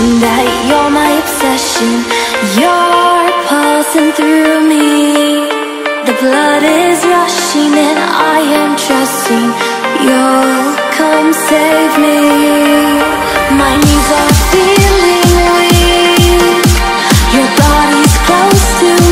mention that you're my obsession. You're pulsing through me. The blood is rushing and I am trusting you'll come save me. My knees are feeling weak. Your body's close to me.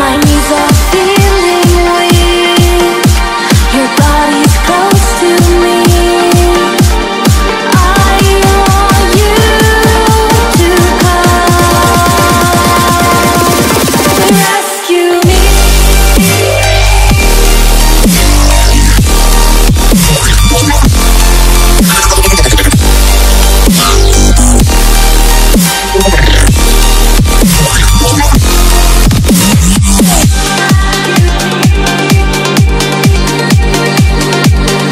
My knees are feeling weak. Your body's close to me. I want you to come rescue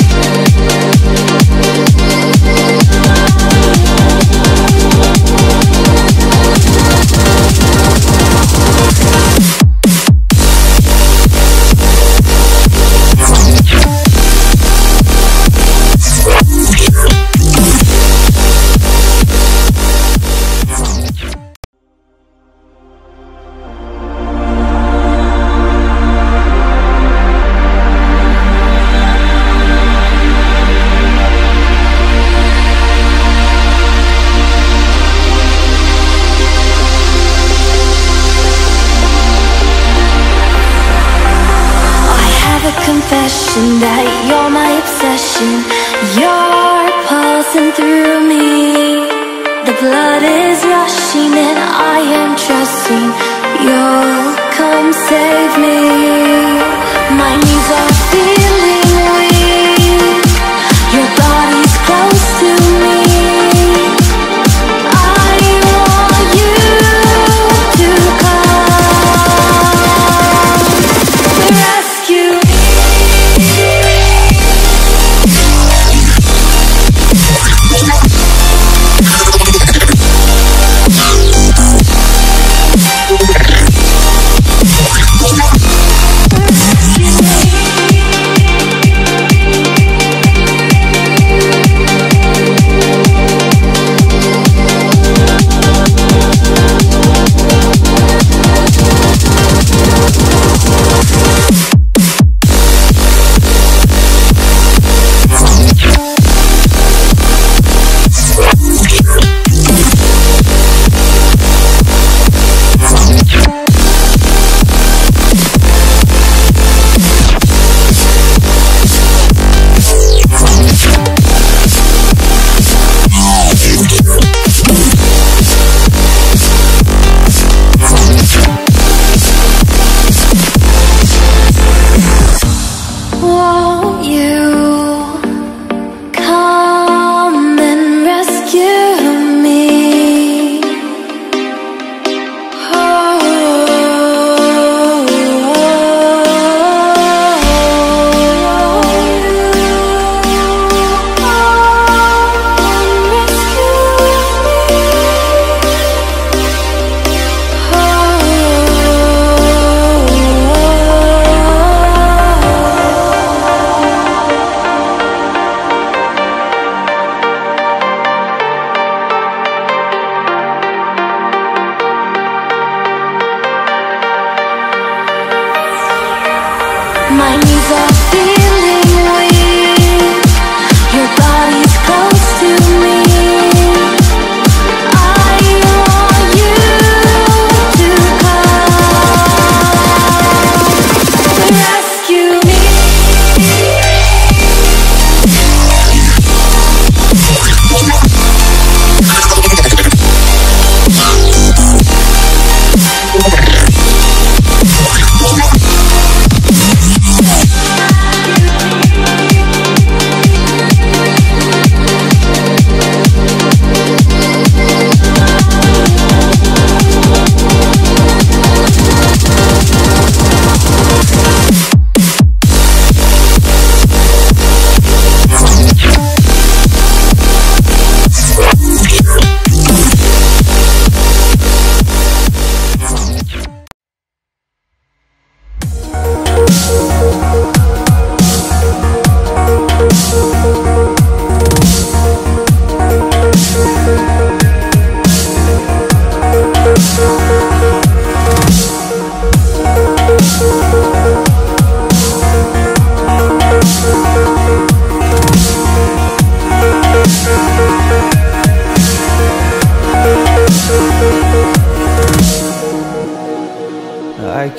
me. That you're my obsession. You're pulsing through me. The blood is rushing and I am trusting you'll come save me. My knees are feeling weak. Your body's close to me. I want you to come rescue me. Excuse me.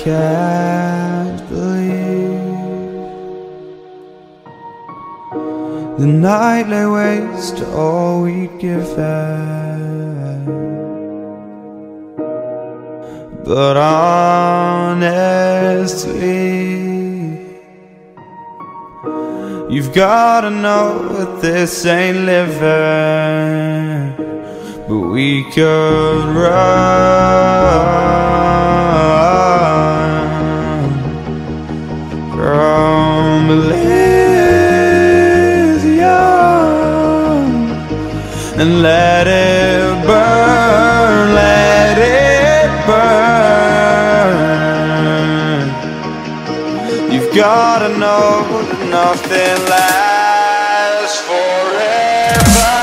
can't believe. The night lay waste to all we'd given, but honestly, you've gotta know that this ain't living. But we could run from Elysium and let it burn, let it burn. You've gotta know that nothing lasts forever.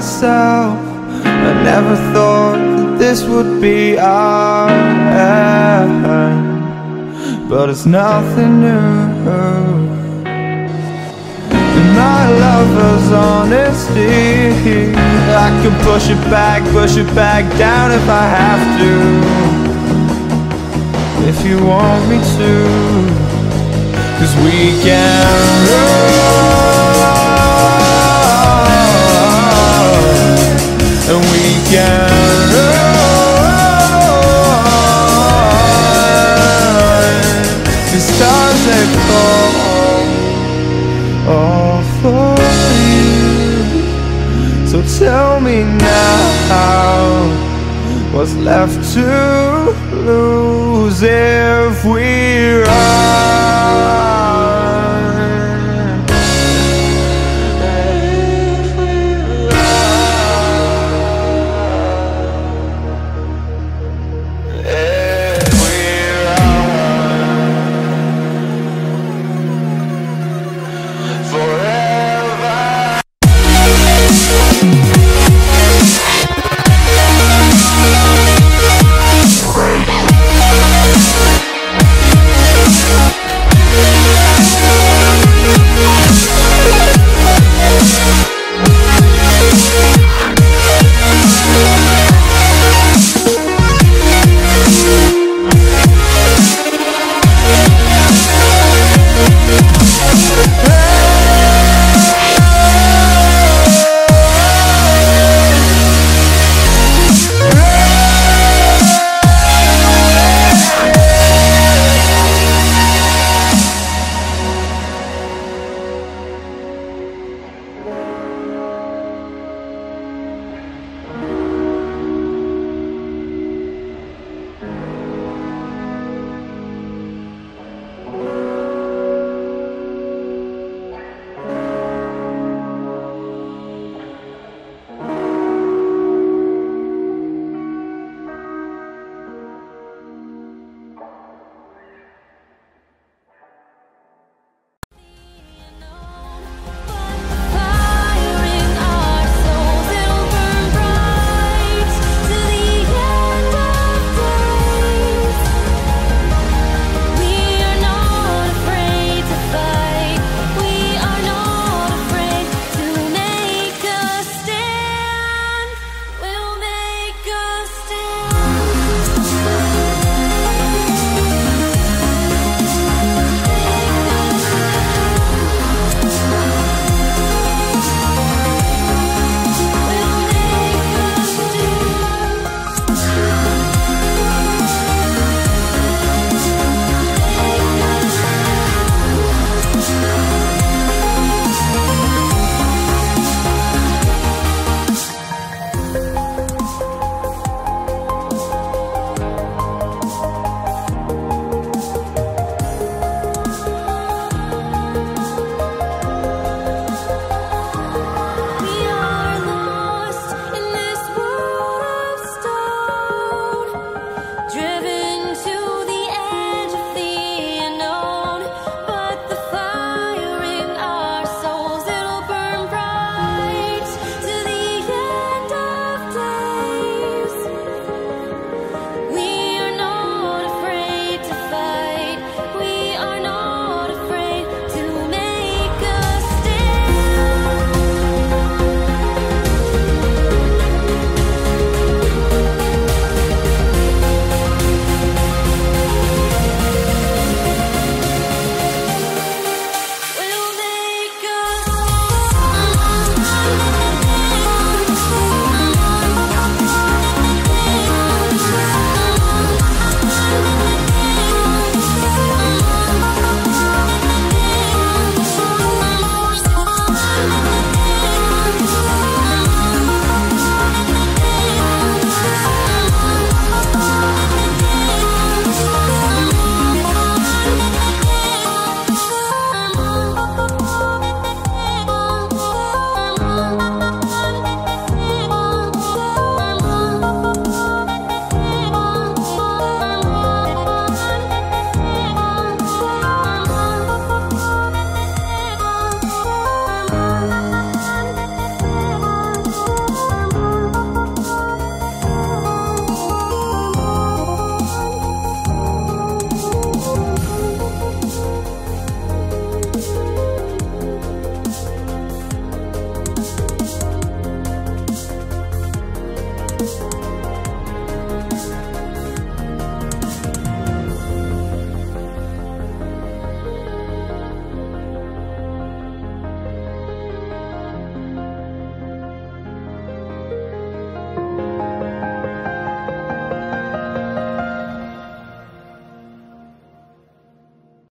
Myself, I never thought that this would be our end, but it's nothing new. And my lover's honesty, I can push it back down if I have to, if you want me to, 'cause we can run. And we can run, these times they fall all for you. So tell me now, what's left to lose if we run?